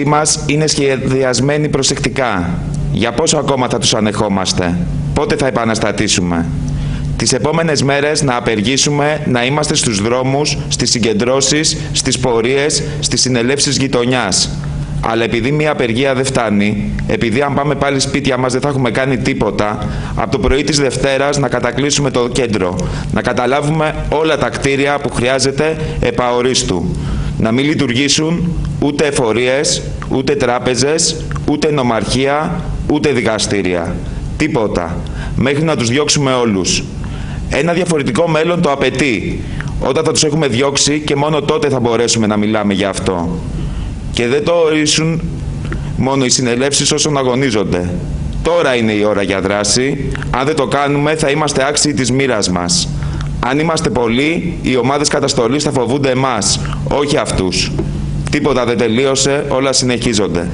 πρότασή μας είναι σχεδιασμένη προσεκτικά. Για πόσο ακόμα θα τους ανεχόμαστε, πότε θα επαναστατήσουμε. Τις επόμενες μέρες να απεργήσουμε, να είμαστε στους δρόμους, στις συγκεντρώσεις, στις πορείες, στις συνελεύσεις γειτονιάς. Αλλά επειδή μια απεργία δεν φτάνει, επειδή αν πάμε πάλι σπίτια μας δεν θα έχουμε κάνει τίποτα, από το πρωί της Δευτέρας να κατακλείσουμε το κέντρο, να καταλάβουμε όλα τα κτίρια που χρειάζεται επαορίστου. Να μην λειτουργήσουν ούτε εφορίες, ούτε τράπεζες, ούτε νομαρχία, ούτε δικαστήρια. Τίποτα. Μέχρι να τους διώξουμε όλους. Ένα διαφορετικό μέλλον το απαιτεί. Όταν θα τους έχουμε διώξει και μόνο τότε θα μπορέσουμε να μιλάμε για αυτό. Και δεν το ορίσουν μόνο οι συνελεύσεις όσων αγωνίζονται. Τώρα είναι η ώρα για δράση. Αν δεν το κάνουμε θα είμαστε άξιοι της μοίρας μας. Αν είμαστε πολλοί, οι ομάδες καταστολής θα φοβούνται εμάς, όχι αυτούς. Τίποτα δεν τελείωσε, όλα συνεχίζονται.